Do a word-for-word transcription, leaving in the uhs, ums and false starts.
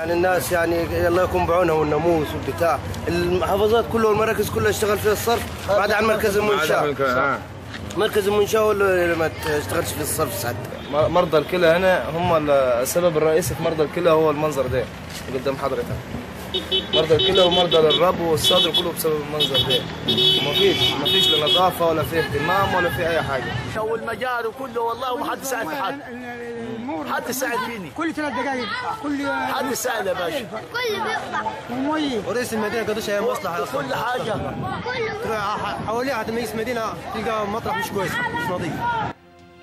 يعني الناس يعني الله يكون بعونهم والناموس والبتاع، المحافظات كلها والمراكز كلها اشتغل فيها الصرف ما عدا عن مركز المنشأة. مركز المنشأة ولا ما تشتغلش في الصرف ساعات. مرضى الكلى هنا هم السبب الرئيسي في مرضى الكلى هو المنظر ده اللي قدام حضرتك. مرضى الكلى ومرضى الرب والصدر كله بسبب المنظر ده. ومفيش مفيش لا نظافة ولا في اهتمام ولا في أي حاجة. والمجار وكله والله ما حد ساعد حد. حد ساعد فيني. كل ثلاث دقايق كل حد ساعد يا باشا. كل بيقطع. ومية. ورئيس المدينة قدوش هي مصلحة. كل حاجة. حواليها هتميز مدينة تلقى مطرح مش كويس مش نظيف.